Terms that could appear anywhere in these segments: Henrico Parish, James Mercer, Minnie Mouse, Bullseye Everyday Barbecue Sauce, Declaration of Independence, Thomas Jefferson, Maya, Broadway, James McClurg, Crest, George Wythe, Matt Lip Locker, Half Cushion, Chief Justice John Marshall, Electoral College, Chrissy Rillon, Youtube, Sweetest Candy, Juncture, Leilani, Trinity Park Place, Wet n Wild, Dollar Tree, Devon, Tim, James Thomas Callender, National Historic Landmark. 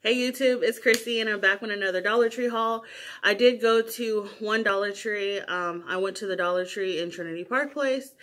Hey YouTube, it's Chrissy and I'm back with another Dollar Tree haul. I did go to one Dollar Tree. I went to the Dollar Tree in Trinity Park Place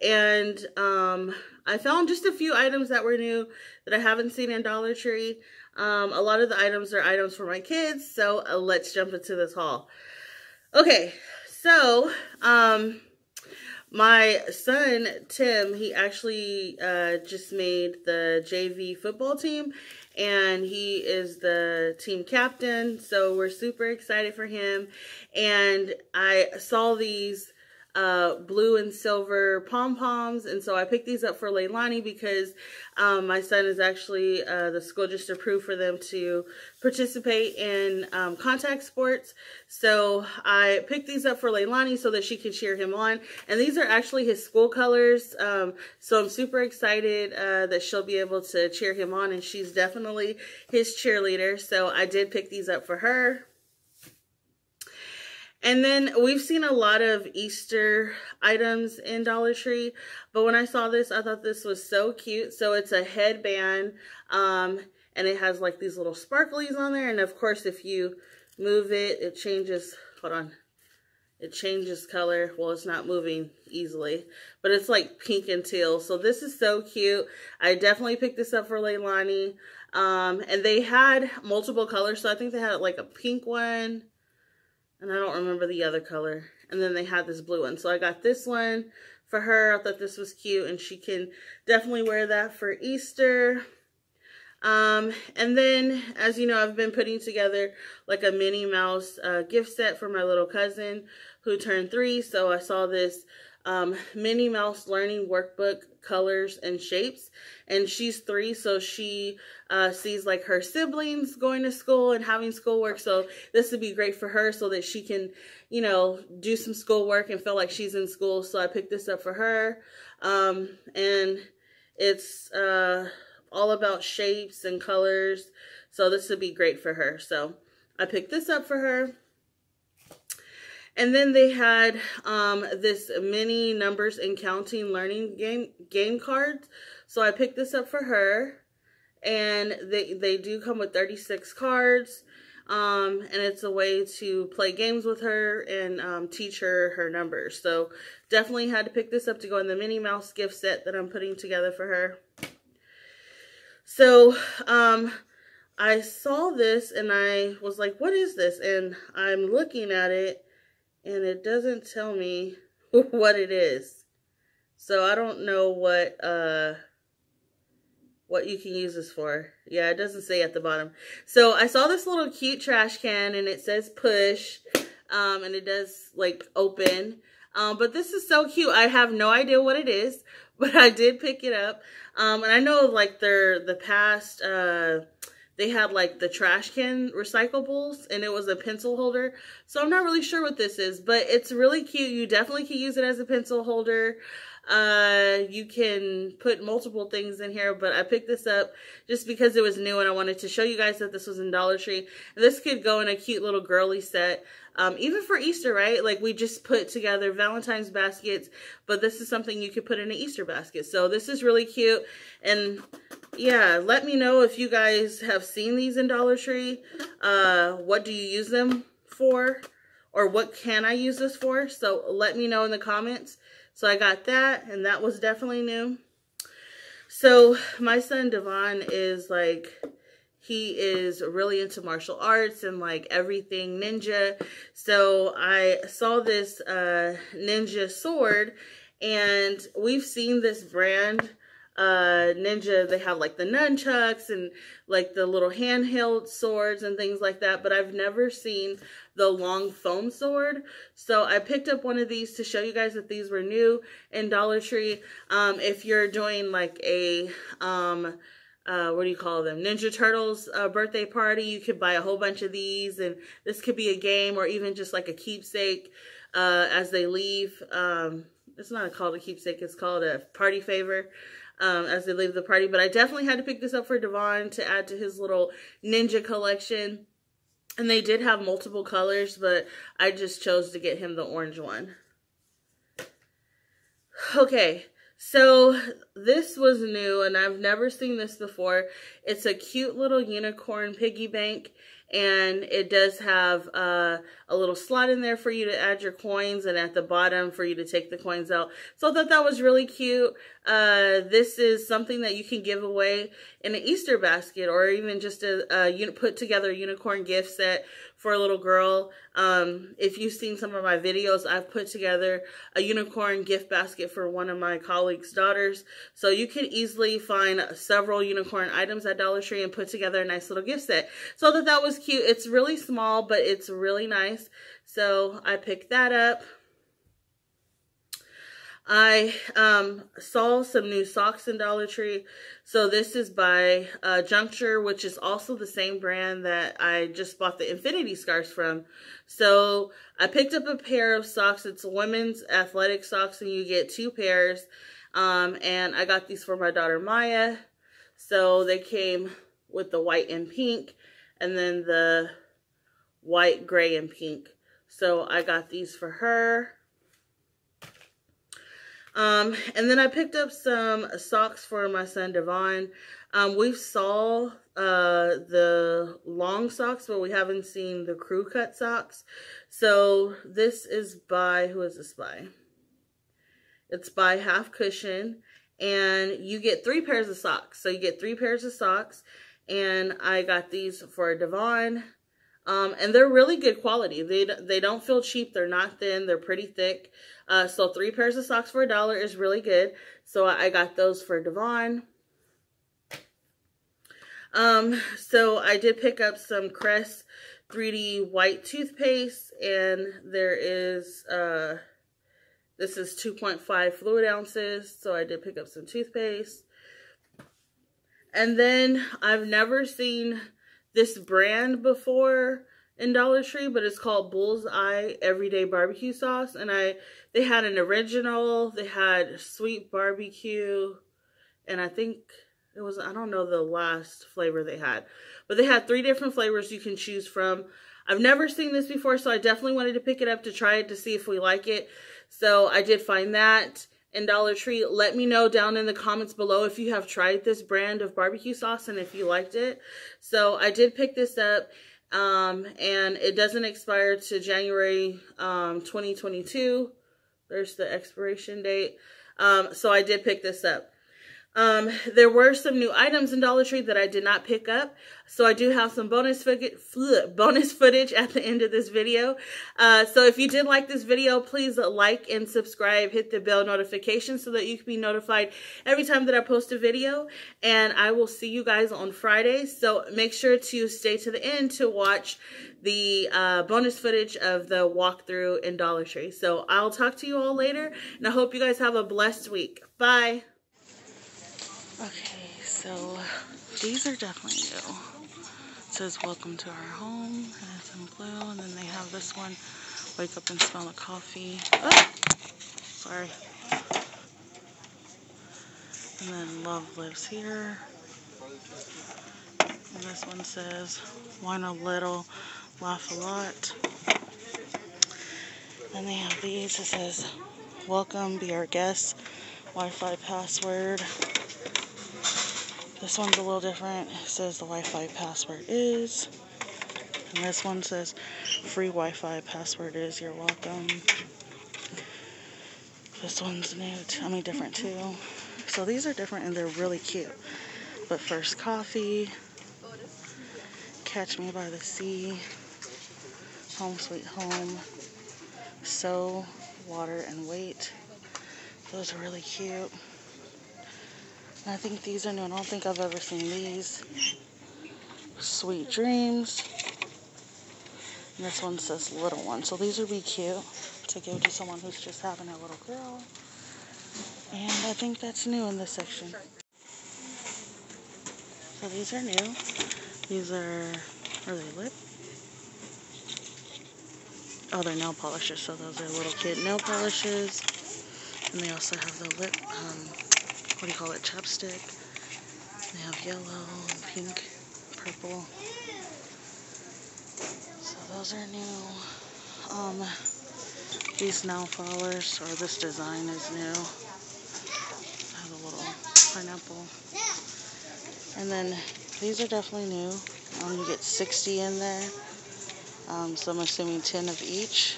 and I found just a few items that were new that I haven't seen in Dollar Tree. A lot of the items are items for my kids, so let's jump into this haul. Okay, so my son, Tim, he actually just made the JV football team, and he is the team captain, so we're super excited for him. And I saw these blue and silver pom-poms, and so I picked these up for Leilani because my son is actually, the school just approved for them to participate in contact sports. So I picked these up for Leilani so that she can cheer him on, and these are actually his school colors, so I'm super excited that she'll be able to cheer him on, and she's definitely his cheerleader, so I did pick these up for her. And then we've seen a lot of Easter items in Dollar Tree, but when I saw this, I thought this was so cute. So it's a headband, and it has like these little sparklies on there. And of course, if you move it, it changes, hold on, it changes color. Well, it's not moving easily, but it's like pink and teal. So this is so cute. I definitely picked this up for Leilani. And they had multiple colors. So I think they had like a pink one, and I don't remember the other color. And then they had this blue one. So I got this one for her. I thought this was cute, and she can definitely wear that for Easter. And then, as you know, I've been putting together like a Minnie Mouse gift set for my little cousin who turned 3. So I saw this Minnie Mouse learning workbook, colors and shapes, and she's 3, so she sees like her siblings going to school and having schoolwork, so this would be great for her so that she can, you know, do some schoolwork and feel like she's in school. So I picked this up for her, and it's all about shapes and colors, so this would be great for her, so I picked this up for her. And then they had this mini numbers and counting learning game cards. So I picked this up for her. And they do come with 36 cards. And it's a way to play games with her and teach her numbers. So definitely had to pick this up to go in the Minnie Mouse gift set that I'm putting together for her. So I saw this and I was like, what is this? And I'm looking at it, and it doesn't tell me what it is. So I don't know what you can use this for. Yeah, it doesn't say at the bottom. So I saw this little cute trash can, and it says push. And it does like open. But this is so cute. I have no idea what it is, but I did pick it up. And I know like the past... they had like the trash can recyclables, and it was a pencil holder. So I'm not really sure what this is, but it's really cute. You definitely can use it as a pencil holder. You can put multiple things in here, but I picked this up just because it was new and I wanted to show you guys that this was in Dollar Tree. And this could go in a cute little girly set. Even for Easter, right? Like we just put together Valentine's baskets, but this is something you could put in an Easter basket. So this is really cute. And yeah, let me know if you guys have seen these in Dollar Tree. What do you use them for? Or what can I use this for? So let me know in the comments. So I got that, and that was definitely new. So my son Devon is like... he is really into martial arts and like everything ninja. So I saw this ninja sword, and we've seen this brand ninja. They have like the nunchucks and like the little handheld swords and things like that, but I've never seen the long foam sword. So I picked up one of these to show you guys that these were new in Dollar Tree. If you're doing like a... what do you call them? Ninja Turtles birthday party. You could buy a whole bunch of these, and this could be a game or even just like a keepsake as they leave. It's not called a keepsake. It's called a party favor as they leave the party. But I definitely had to pick this up for Devon to add to his little ninja collection. And they did have multiple colors, but I just chose to get him the orange one. Okay, so... This was new and I've never seen this before. It's a cute little unicorn piggy bank, and it does have a little slot in there for you to add your coins, and at the bottom for you to take the coins out. So I thought that was really cute. This is something that you can give away in an Easter basket, or even just a put together unicorn gift set for a little girl. If you've seen some of my videos, I've put together a unicorn gift basket for one of my colleagues' daughters. So you can easily find several unicorn items at Dollar Tree and put together a nice little gift set. So I thought that was cute. It's really small, but it's really nice, so I picked that up. I saw some new socks in Dollar Tree. So this is by Juncture, which is also the same brand that I just bought the infinity scarves from. So I picked up a pair of socks. It's women's athletic socks, and you get two pairs, and I got these for my daughter Maya. So they came with the white and pink, and then the white, gray, and pink. So I got these for her. And then I picked up some socks for my son Devon. We saw the long socks, but we haven't seen the crew cut socks. So this is by, who is this by? It's by Half Cushion. And you get three pairs of socks. So you get three pairs of socks. And I got these for Devon, and they're really good quality. They don't feel cheap. They're not thin. They're pretty thick. So three pairs of socks for $1 is really good. So I got those for Devon. So I did pick up some Crest 3D white toothpaste, and there is this is 2.5 fluid ounces. So I did pick up some toothpaste. And then I've never seen this brand before in Dollar Tree, but it's called Bullseye Everyday Barbecue Sauce. And they had an original, they had sweet barbecue, and I think it was, I don't know the last flavor they had. But they had three different flavors you can choose from. I've never seen this before, so I definitely wanted to pick it up to try it to see if we like it. So I did find that in Dollar Tree. Let me know down in the comments below if you have tried this brand of barbecue sauce and if you liked it. So I did pick this up, and it doesn't expire to January 2022. There's the expiration date. So I did pick this up. There were some new items in Dollar Tree that I did not pick up, so I do have some bonus footage at the end of this video. So if you did like this video, please like and subscribe, hit the bell notification so that you can be notified every time that I post a video, and I will see you guys on Friday. So make sure to stay to the end to watch the bonus footage of the walkthrough in Dollar Tree. So I'll talk to you all later, and I hope you guys have a blessed week. Bye. Okay, so these are definitely new. It says welcome to our home, and it's in blue, and then they have this one, wake up and smell the coffee. Oh, sorry. And then love lives here. And this one says whine a little, laugh a lot. Then they have these. It says welcome, be our guest, Wi-Fi password. This one's a little different. It says the Wi-Fi password is. And this one says free Wi-Fi password is, you're welcome. This one's new, different too. So these are different and they're really cute. But first coffee, catch me by the sea, home sweet home, sow, water, and wait. Those are really cute. I think these are new. I don't think I've ever seen these. Sweet dreams. And this one says little one. So these would be cute to give to someone who's just having a little girl. And I think that's new in this section. So these are new. These are they lip? Oh, they're nail polishes. So those are little kid nail polishes. And they also have the lip, what do you call it, chapstick. They have yellow, pink, purple. So those are new. These nail polish, or this design is new. I have a little sample. And then these are definitely new. You get 60 in there. So I'm assuming 10 of each.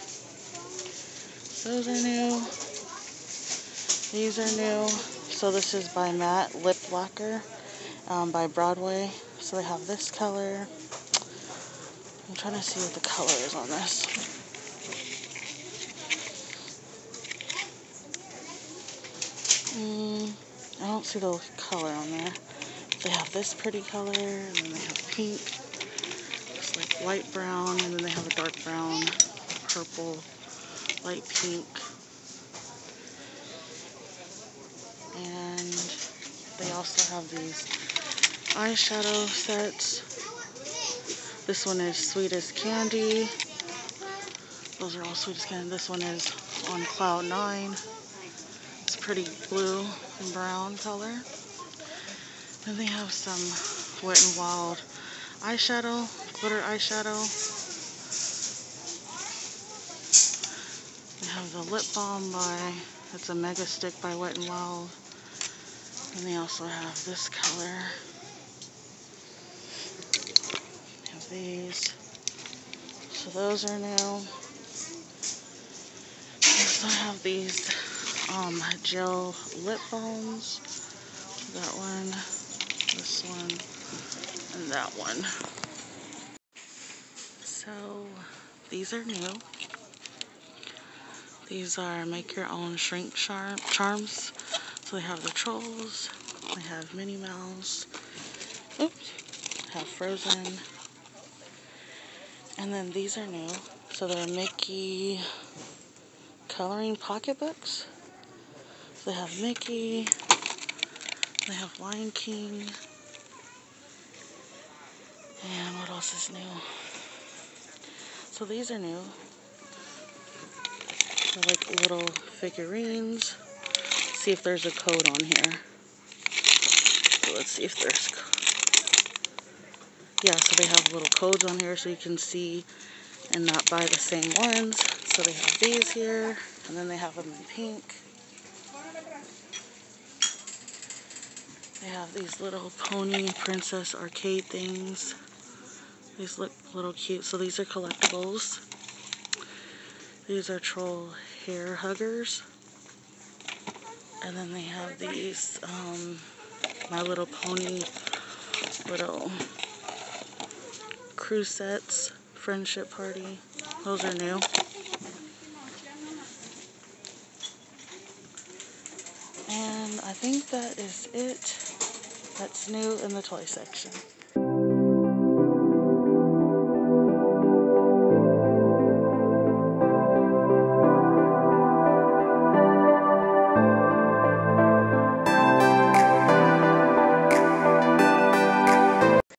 Those are new. These are new. So this is by Matt Lip Locker by Broadway. So they have this color. I'm trying to see what the color is on this. I don't see the color on there. They have this pretty color, and then they have pink, it's like light brown, and then they have a dark brown, purple, light pink, and they also have these eyeshadow sets. This one is Sweetest Candy. Those are all Sweetest Candy. This one is On Cloud 9. It's pretty blue and brown color. Then they have some Wet n Wild eyeshadow, glitter eyeshadow. They have the lip balm it's a mega stick by Wet n Wild. And they also have this color. They have these. So those are new. They also have these gel lip balms. That one. This one, and that one. So these are new. These are Make Your Own Shrink Charms. So they have the trolls, they have Minnie Mouse, have Frozen. And then these are new. So they're Mickey coloring pocketbooks. So they have Mickey. They have Lion King. And what else is new? So these are new. They're like little figurines. Let's see if there's a code on here. So let's see if there's... Yeah, so they have little codes on here so you can see and not buy the same ones. So they have these here. And then they have them in pink. They have these little pony princess arcade things. These look a little cute. So these are collectibles. These are troll hair huggers. And then they have these My Little Pony little crew sets, friendship party. Those are new. And I think that is it. That's new in the toy section.